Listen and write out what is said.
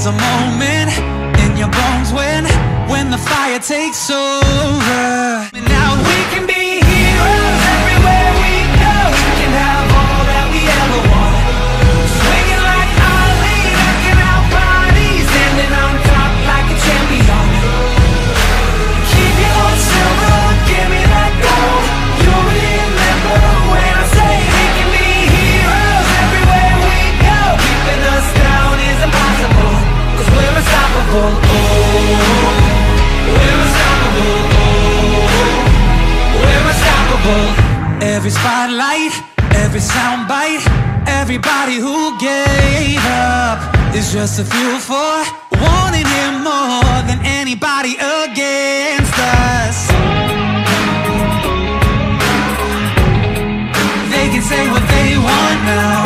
There's a moment in your bones when the fire takes over. Now we can be heroes everywhere we go. We can have all that we ever want. Swinging like Ali, knocking out bodies, standing on top like a champion. Keep your own silver, give me that gold. You'll remember when I say we can be heroes everywhere we go. Keeping us down is impossible, 'cause we're unstoppable. Oh, every spotlight, every soundbite, everybody who gave up is just a fuel for wanting him more than anybody against us. They can say what they want now.